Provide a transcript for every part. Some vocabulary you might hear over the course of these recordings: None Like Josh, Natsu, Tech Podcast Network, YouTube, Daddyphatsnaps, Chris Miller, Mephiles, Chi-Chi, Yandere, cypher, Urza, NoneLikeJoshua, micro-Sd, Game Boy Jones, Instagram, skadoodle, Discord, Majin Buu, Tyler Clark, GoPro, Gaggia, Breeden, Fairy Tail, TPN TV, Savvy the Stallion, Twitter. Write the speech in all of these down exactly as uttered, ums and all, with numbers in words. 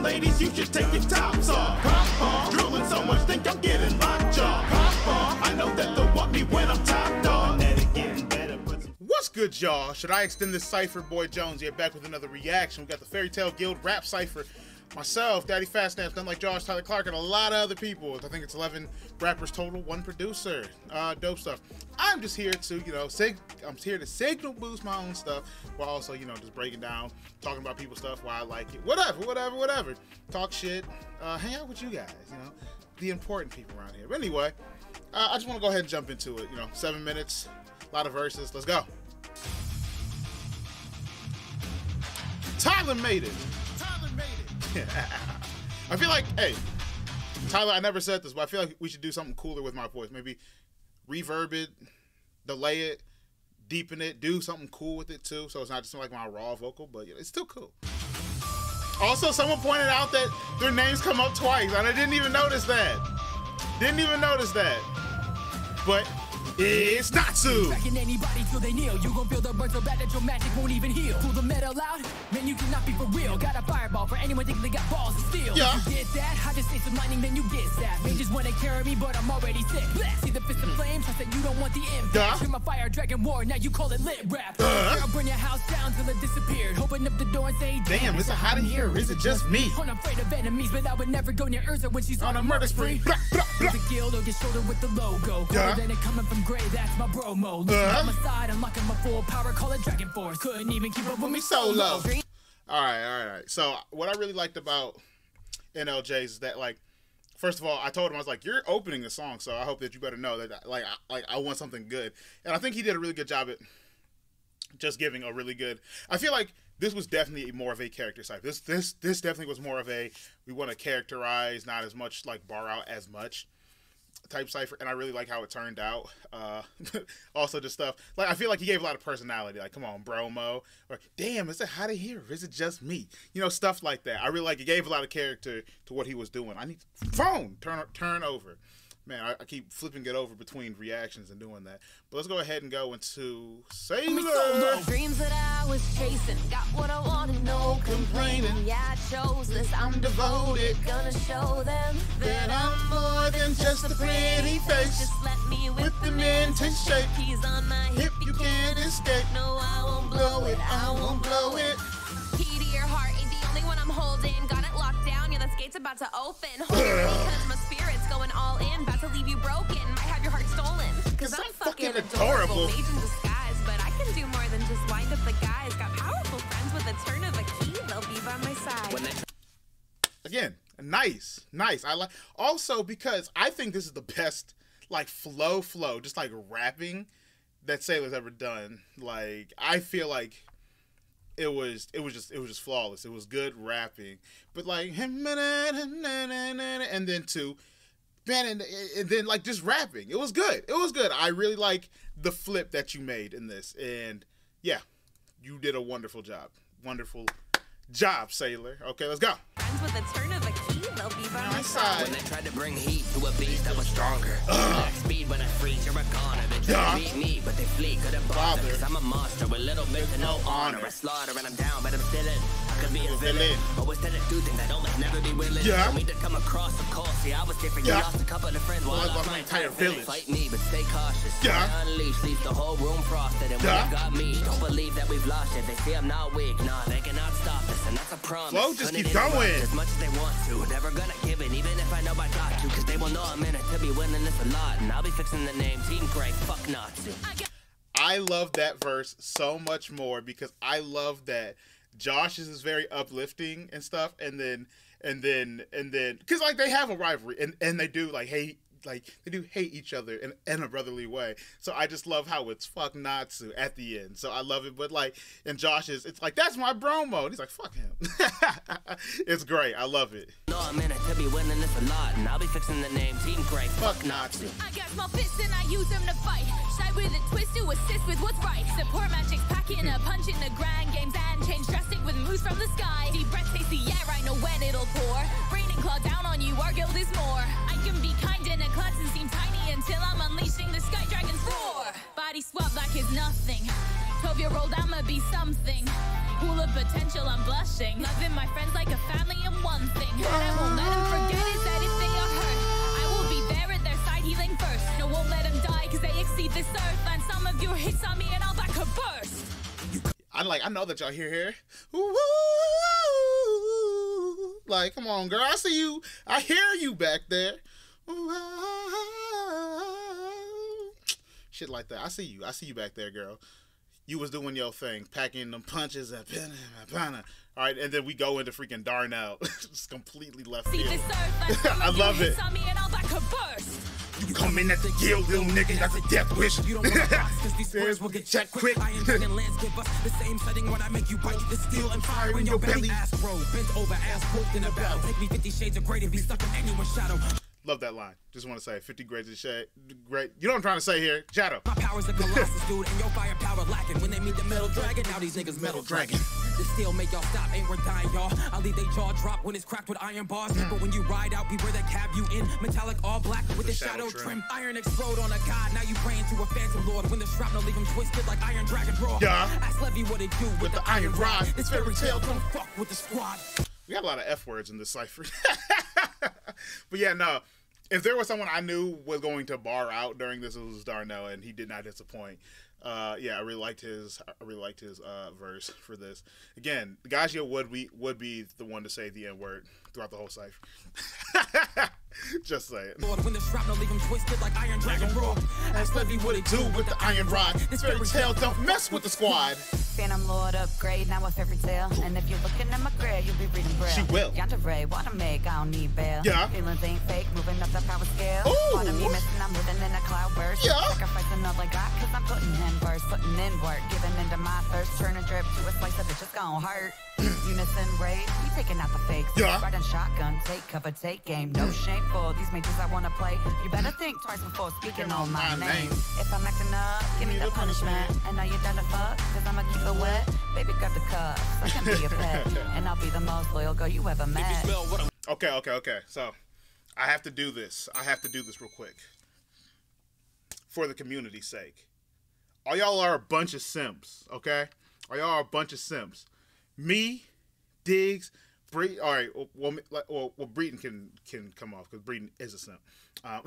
on, ladies, you should take your tops off. Pop on, drooling so much, think I'm getting lockjaw. Pop on, I know that they'll want me when I'm topped on. What's good, y'all? Should I extend this cypher? Boy Jones here, back with another reaction. We got the Fairy Tail Guild rap cypher. Myself, Daddyphatsnaps, None Like Josh, Tyler Clark, and a lot of other people. I think it's eleven rappers total, one producer. Uh, dope stuff. I'm just here to, you know, sig I'm here to signal boost my own stuff while also, you know, just breaking down, talking about people's stuff, why I like it, whatever, whatever, whatever. Talk shit, uh, hang out with you guys, you know, the important people around here. But anyway, uh, I just want to go ahead and jump into it. You know, seven minutes, a lot of verses. Let's go. Tyler made it. Tyler made it. I feel like, hey, Tyler, I never said this, but I feel like we should do something cooler with my voice. Maybe reverb it, delay it, deepen it, do something cool with it too, so it's not just like my raw vocal, but it's still cool. Also, someone pointed out that their names come up twice, and I didn't even notice that. Didn't even notice that. But it's Natsu. Tracking anybody till they kneel. You gon' feel the burn so bad that your magic won't even heal. Pull the metal out, man, you cannot be for real. Got a fireball for anyone thinking they got balls to steal. Yeah. If you did that, I just say some lightning, then you get that. They just wanna carry me, but I'm already sick. Blast. See the fist of flames, I said you don't want the impact. Yeah. You're my fire dragon war, now you call it lit rap. Uh. Girl, burn your house down till it disappeared. Open up the door and say, damn, damn is it hot in here or is it just me? I'm afraid of enemies, but I would never go near Urza when she's on, on a murder spree. Blah, blah, blah. The guild on your shoulder with the logo. Yeah. Then it coming from Gray, that's my bro mode. Uh-huh. My side, unlocking my full power, call it Dragon Force. Couldn't even keep up with me solo. Alright, alright, alright. So what I really liked about N L J's is that, like, first of all, I told him, I was like, you're opening the song, so I hope that you better know that, like, I, like, I want something good. And I think he did a really good job at just giving a really good, I feel like this was definitely more of a character type. This, this, this definitely was more of a, we want to characterize, not as much, like, bar out as much type cipher, and I really like how it turned out. Uh, also, just stuff like I feel like he gave a lot of personality. Like, come on, bromo, or damn, is it hot in here? Or is it just me? You know, stuff like that. I really like it. Gave a lot of character to what he was doing. I need phone turn turn over, man. I, I keep flipping it over between reactions and doing that. But let's go ahead and go into Sailor. So dreams that I was chasing, got what I wanted, no complaining. complaining. Yeah, I chose this. I'm devoted, gonna show them that I'm more than just a pretty face. Just let me with the minted shape. He's on my hip, you can't escape. No, I won't blow it, I won't blow it. Key to your heart ain't the only one I'm holding. Got it locked down, yeah, the gate's about to open. Hold it because my spirit's going all in. About to leave you broken, might have your heart stolen. Cause, Cause I'm, I'm fucking, fucking adorable. adorable. Mage in disguise, but I can do more than just wind up the guys. Got powerful friends with a turn of a key, they'll be by my side. Again, nice, nice. I like also because I think this is the best like flow, flow, just like rapping that Sailor's ever done. Like I feel like it was, it was just, it was just flawless. It was good rapping, but like and then to man and, and then like just rapping. It was good. It was good. I really like the flip that you made in this, and yeah, you did a wonderful job. Wonderful job, Sailor. Okay, let's go. Friends with a turn of a key, they'll be by my side. When I tried to bring heat to a beast that was stronger. Uh, Black speed when I freeze, you're a goner. They try to beat me, but they flee, couldn't bother. Cause I'm a monster with little bit to no honor. I slaughter and I'm down, but I'm still in. I could be a villain. Always tend to do things I don't like, never be willing. Yeah. For me to come across the call, see I was different. Yeah. You lost a couple of friends while well, I lost my entire village. Fight me, but stay cautious. Yeah. Stay unleashed, leave the whole room frosted. And yeah. When you got me, don't believe that we've lost it. They see I'm not weak, nah, they cannot stop us. And that's a promise. Flow just keep going. As much as they want to, never gonna give it, even if I know I got to. Cause they will know I'm in it to be winning this a lot. And I'll be fixing the name Team Gray, fuck Natsu. I love that verse so much more because I love that Josh's is very uplifting and stuff. And then, and then, and then, cause like they have a rivalry and, and they do like hate, like they do hate each other in, in a brotherly way. So I just love how it's fuck Natsu at the end. So I love it. But like, and Josh's, it's like, that's my bromo. And he's like, fuck him. It's great. I love it. No, I'm in it to be winning this a lot. And I'll be fixing the name Team Gray. Fuck Natsu. I got small fists and I use them to fight. Side with a twist to assist with what's right. Support magic packing a punch in the grind. Games and change drastic with moves from the sky. Deep breath tasty, yeah, I know when it'll pour. Rain and claw down on you, our guild is more. I can be kind in a clutch and seem tiny until I'm unleashing the sky dragon's roar. Body swap like it's nothing. twelve year old, I'ma be something. Pool of potential, I'm blushing. Loving my friends like a family and one thing. like, I know that y'all hear here. Ooh, like, come on, girl. I see you. I hear you back there. Ooh, shit like that. I see you. I see you back there, girl. You was doing your thing, packing them punches and all right, and then we go into freaking Darnell. Just completely left field. I love it. You come in at the kill, little nigga, that's a death wish. You don't want to cause these words will get checked quick. I am and lands give us the same setting when I make you bite the steel and fire in your belly. Ass bro, bent over, ass broke in a battle. Take me fifty shades of gray and be stuck in anyone's shadow. Love that line. Just want to say fifty grades of shade. Great. You know what I'm trying to say here. Shadow. My powers are colossus, dude, and your firepower lacking. When they meet the metal dragon, now these niggas metal dragon. The steel make y'all stop, ain't worth dying, y'all. I'll leave they jaw drop when it's cracked with iron bars. But when you ride out, beware that cab you in. Metallic, all black with the, the shadow, shadow trim. trim. Iron explode on a god. Now you praying to a phantom lord. When the shrapnel leave him twisted like iron dragon draw. Yeah. Ask Levy what it do with, with the, the iron rod. This fairy tale don't fuck with the squad. We got a lot of F words in this cipher. But yeah, no, if there was someone I knew was going to bar out during this, it was Darnell, and he did not disappoint. Uh, yeah, I really liked his, I really liked his uh, verse for this. Again, Gaggia would be, would be the one to say the N word throughout the whole cypher. Just saying. Lord, when the shrapnel leave him twisted like iron dragon roar. Ask Levy what it do with the iron rod. This fairy tale don't mess with the squad. Phantom Lord upgrade, now a fairy tale. And if you're looking at my grave, you'll be reading braille. She will. Yandere, water make, I don't need bail. Yeah. Feelings ain't fake, moving up the power scale. Ooh. Water me missing, I'm living in a cloud burst. Yeah. Sacrificing all I got, cause I'm putting in verse, putting in work. Giving into my thirst, turn a drip to a slice of it, just gon' hurt. Unison raid, we taking out the fakes. Yeah. Riding shotgun, take cover, take game, no shame. These majors I wanna play. You better think twice before speaking on my name. If I'm acting up, give me the punishment. And now you're done to fuck, cause I'ma keep it wet. Baby, grab the cup, I can be your pet. And I'll be the most loyal girl you ever met. Okay, okay, okay. So, I have to do this. I have to do this real quick. For the community's sake. All y'all are a bunch of simps, okay? All y'all are a bunch of simps. Me, Diggs, Bre all right, well, well, well, Breeden can can come off because Breeden is a simp. Um,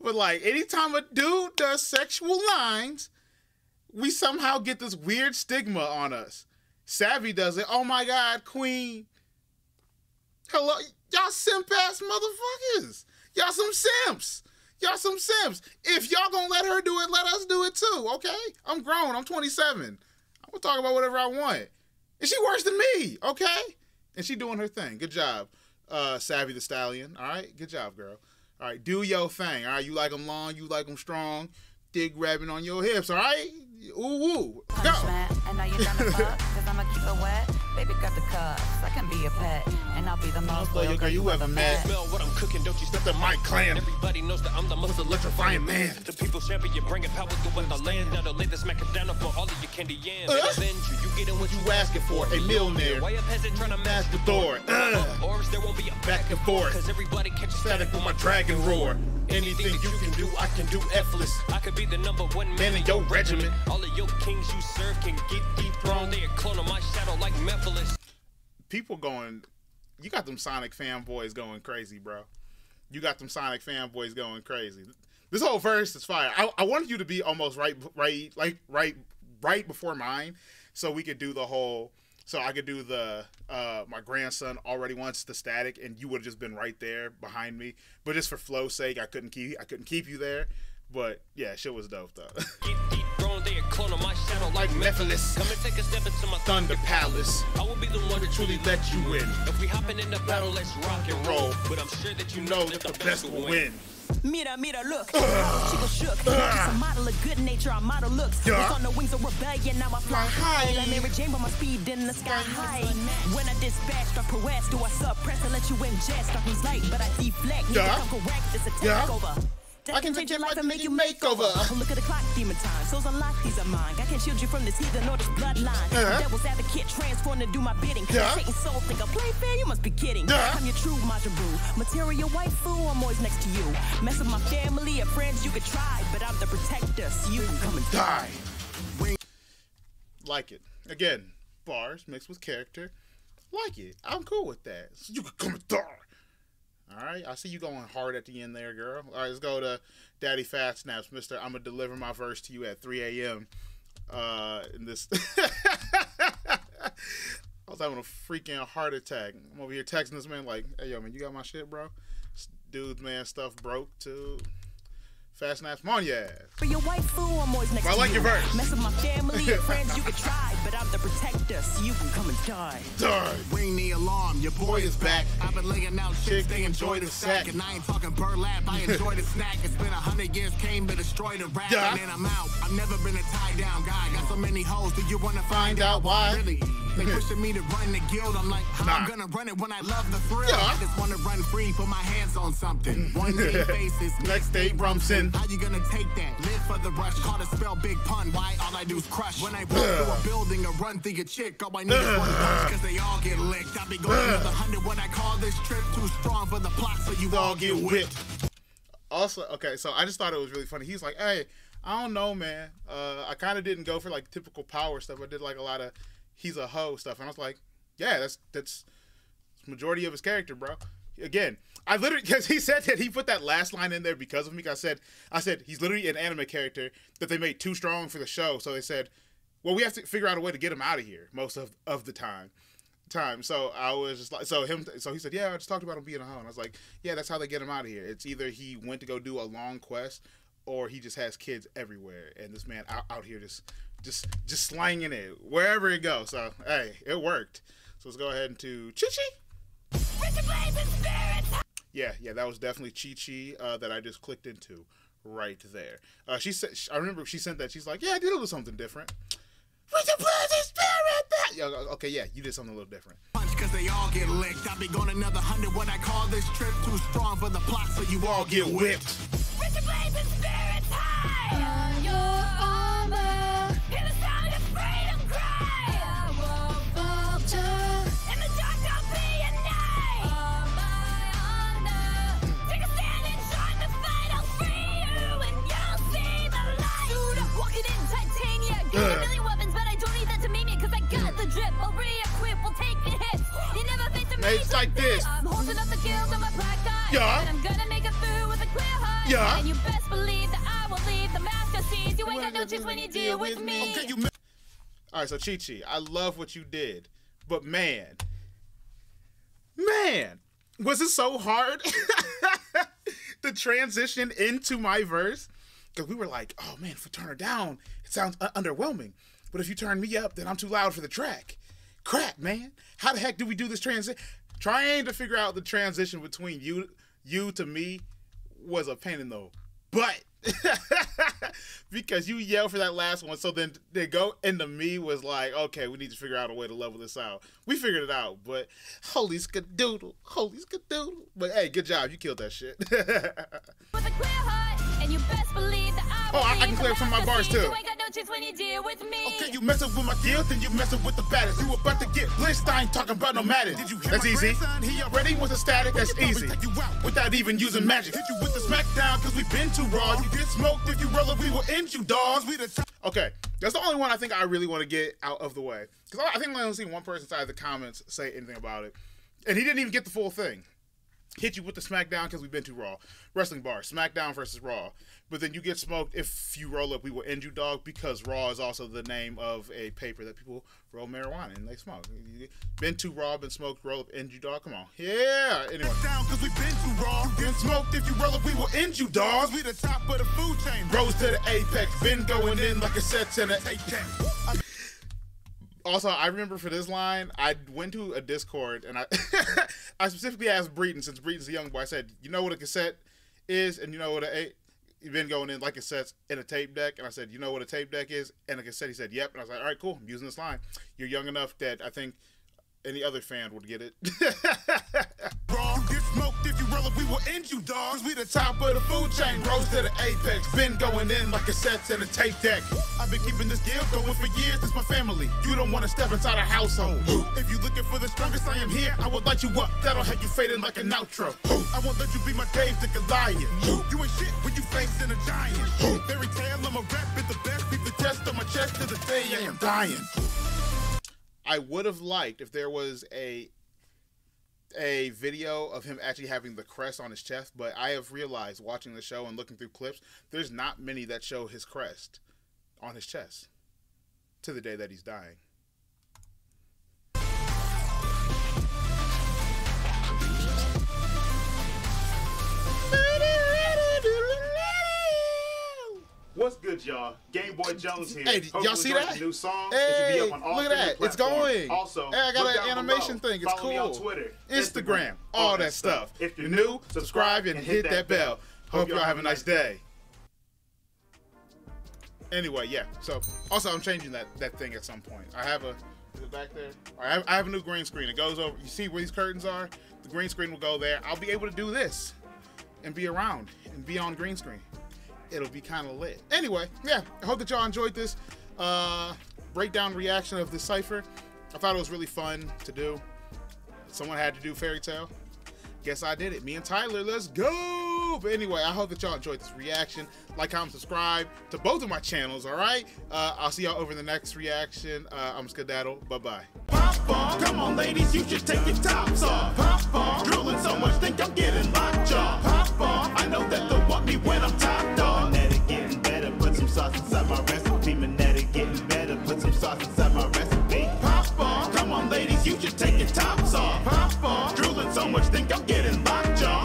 but like, anytime a dude does sexual lines, we somehow get this weird stigma on us. Savvy does it. Oh my God, Queen. Hello, y'all simp ass motherfuckers. Y'all some simps. Y'all some simps. If y'all gonna let her do it, let us do it too. Okay, I'm grown. I'm twenty-seven. I'm gonna talk about whatever I want. And she worse than me, okay? And she doing her thing. Good job, uh, Savvy the Stallion. All right, good job, girl. All right, do your thing. All right, you like them long, you like them strong. Dig grabbing on your hips, all right? Ooh, woo. Go. And now you're done to fuck, cause I'ma keep it wet. Baby, got the cups, I can be a pet. And I'll be the most loyal girl you ever met. Smell what I'm cooking, don't you step to my clan. Everybody knows that I'm the most electrifying man. The people's champion, you bring it power through the land. Now the ladies smack it down for all of your candy yams. You getting what you asking for, a millionaire. Why a peasant trying to mash the door? Or there won't be a back and forth. Cause everybody catches static with my dragon roar. Anything you can do, I can do effortless. I could be the number one man in your regiment. All of your kings you serve can get dethroned. They a clone of my shadow like Mephiles. People going, you got them Sonic fanboys going crazy, bro. You got them Sonic fanboys going crazy. This whole verse is fire. I, I wanted you to be almost right, right, like right, right before mine, so we could do the whole. So I could do the, uh, my grandson already wants the static, and you would have just been right there behind me. But just for flow's sake, I couldn't keep, I couldn't keep you there. But yeah, shit was dope though. Get deep, thrown there, clone on my shadow like Mephiles. Come and take a step into my Thunder Palace. I will be the one to truly let you in. If we hopping in the battle, let's rock and roll. But I'm sure that you know that the best will win. Mira, mira, look. Uh, she was shook. Uh, just a model of good nature, our model looks. Yeah. It's on the wings of rebellion, now I fly high. Like Mary Jane, but my speed in the sky high. When I dispatched, I press, do I suppress and let you ingest? I lose light, but I deflect. Need yeah. to come correct, it's a takeover. Yeah. I can change your life and make you makeover. Oh, look at the clock, demon time. Souls unlocked, these are mine. I can shield you from this heathen or this bloodline. Uh -huh. Devil's advocate, transform to do my bidding. Yeah. Satan soul thinker, play fair, you must be kidding. Yeah. I'm your true Majin Buu. Material white fool, I'm always next to you. Mess with my family or friends, you could try, but I'm the protector, so you can come and die. Like it. Again, bars mixed with character. Like it. I'm cool with that. So you can come and die. All right, I see you going hard at the end there, girl. All right, let's go to Daddyphatsnaps, Mister I'm going to deliver my verse to you at three A M uh, in this. I was having a freaking heart attack. I'm over here texting this man like, "Hey yo, man, you got my shit, bro?" Dude, man, stuff broke too. Fast snaps, come on, yeah. For your wife, fool, I'm always next. Well, I like to you. Your verse. Mess with my family and friends, you could try, but I'm the protector, so you can come and die. Die. Ring the alarm, your boy is back. I've been laying out shit, they enjoy the sack. And I ain't talking burlap, I enjoy the snack. It's been a hundred years, came to destroy the rap, yeah. And then I'm out. I've never been a tied down guy. Got so many hoes, do you wanna find, find out, out why? Really? They pushing me to run the guild. I'm like, how nah. I'm gonna run it when I love the thrill. Yeah. I just wanna run free, put my hands on something. One day faces, next day Brumson. How you gonna take that? Live for the rush, call the spell, big pun. Why all I do is crush. When I walk through a building or run through your chick, all I need is one punch, cause they all get licked. I'll be going another hundred when I call this trip too strong for the plot, so you all get whipped. Also, okay, so I just thought it was really funny. He's like, hey, I don't know, man. Uh, I kinda didn't go for like typical power stuff. I did like a lot of he's a hoe stuff, and I was like, yeah, that's that's majority of his character, bro. Again, I literally, because he said that, he put that last line in there because of me. I said, I said he's literally an anime character that they made too strong for the show, so they said, well, we have to figure out a way to get him out of here most of of the time. Time. So I was just like, so him, so he said, yeah, I just talked about him being a hoe, and I was like, yeah, that's how they get him out of here. It's either he went to go do a long quest, or he just has kids everywhere, and this man out out here just. Just, just slanging it wherever it goes. So, hey, it worked. So let's go ahead and to Chi-Chi. Yeah, yeah, that was definitely Chi-Chi uh, that I just clicked into right there. Uh, she said, I remember she sent that. She's like, yeah, I did a little something different. Yo, okay, yeah, you did something a little different. Cause they all get licked. I'll be going another hundred when I call this trip too strong for the plot, so you all get whipped. It's like this. I'm holding up the guild on my black guy. Yeah. And I'm gonna make it through with a clear heart. Yeah. And you best believe that I will leave the master sees. You ain't got no choice when you deal with me. Okay, you all right, so Chi-Chi, I love what you did, but man, man, was it so hard the transition into my verse? Because we were like, oh man, if we turn her down, it sounds underwhelming. But if you turn me up, then I'm too loud for the track. Crap, man. How the heck do we do this transition? Trying to figure out the transition between you you to me was a pain in the butt. Because you yelled for that last one, so then they go into me was like, okay, we need to figure out a way to level this out. We figured it out, but holy skadoodle, holy skadoodle. But hey, good job. You killed that shit. With a clear heart, and you best believe that I oh, I, I can clear from my bars too. When you deal with me. Okay, you mess up with my guilt, then you mess up with the baddest. You about to get blitzed, I ain't talking about no matter. Did you hear that's easy. He already was a static, that's easy. You out without even using magic. Hit you with the smackdown, cause we've been too raw. You get smoked, if you roll up, we will end you, dogs. We the okay, that's the only one I think I really want to get out of the way. Because I think I only seen one person inside the comments say anything about it. And he didn't even get the full thing. Hit you with the smackdown because we've been too raw. Wrestling bar, smackdown versus raw. But then you get smoked if you roll up, we will end you, dog, because raw is also the name of a paper that people roll marijuana and they smoke. Been too raw, been smoked, roll up, end you, dog. Come on. Yeah. Anyway. Down because we've been too raw. Been smoked if you roll up, we will end you, dogs. We the top of the food chain. Rose to the apex. Been going in like a set to the apex. Also, I remember for this line, I went to a Discord and I I specifically asked Breeden, since Breeden's a young boy, I said, you know what a cassette is and you know what a, you've been going in like cassettes in a tape deck, and I said, you know what a tape deck is and a cassette? He said, yep, and I was like, all right, cool, I'm using this line. You're young enough that I think any other fan would get it. Wrong, get smoked if you roll up, we will end you, dogs. We the top of the food chain, rose to the apex. Been going in like cassettes in a tape deck. I've been keeping this deal going for years, it's my family. You don't want to step inside a household. Ooh. If you looking for the strongest, I am here. I will light you up, that'll have you fading like an outro. Ooh. I won't let you be my Dave the Goliath. Ooh. You ain't shit when you facing a giant. Ooh. Fairy Tail, I'm a rap, it's the best. Keep the test on my chest to the day I am dying. I would have liked if there was a a video of him actually having the crest on his chest, but I have realized watching the show and looking through clips, there's not many that show his crest on his chest. to the day that he's dying. What's good, y'all? Game Boy Jones here. Hey, y'all see that? New song. Hey, it be up on all look at that. It's going. Also, hey, I got an animation below. thing. It's Follow cool. Me on Twitter, Instagram, Instagram all, all that stuff. stuff. If you're new, subscribe and, and hit, hit that bell. bell. Hope y'all have a nice day. Anyway, yeah. So, also, I'm changing that that thing at some point. I have a. Is it back there? I have, I have a new green screen. It goes over. You see where these curtains are? The green screen will go there. I'll be able to do this, and be around, and be on green screen. It'll be kind of lit. Anyway, yeah, I hope that y'all enjoyed this uh, breakdown reaction of this cipher. I thought it was really fun to do. Someone had to do Fairy Tail. Guess I did it. Me and Tyler, let's go. But anyway, I hope that y'all enjoyed this reaction. Like, comment, subscribe to both of my channels, all right? Uh, I'll see y'all over the next reaction. Uh, I'm Skedaddle. Bye-bye. Come on, ladies, you should take your tops off.